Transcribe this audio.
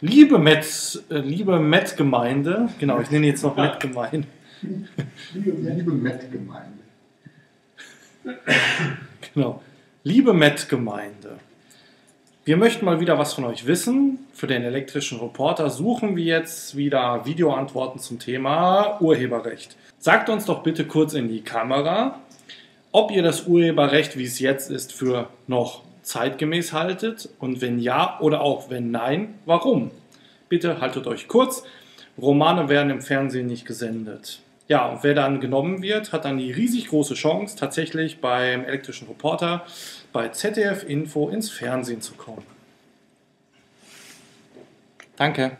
Liebe Met-Gemeinde, genau, ich nenne jetzt noch Met-Gemeinde. Liebe Met-Gemeinde. Genau. Liebe Met-Gemeinde, wir möchten mal wieder was von euch wissen. Für den elektrischen Reporter suchen wir jetzt wieder Videoantworten zum Thema Urheberrecht. Sagt uns doch bitte kurz in die Kamera, ob ihr das Urheberrecht, wie es jetzt ist, für noch zeitgemäß haltet und wenn ja oder auch wenn nein, warum? Bitte haltet euch kurz. Romane werden im Fernsehen nicht gesendet. Ja, und wer dann genommen wird, hat dann die riesig große Chance, tatsächlich beim Elektrischen Reporter bei ZDF Info ins Fernsehen zu kommen. Danke.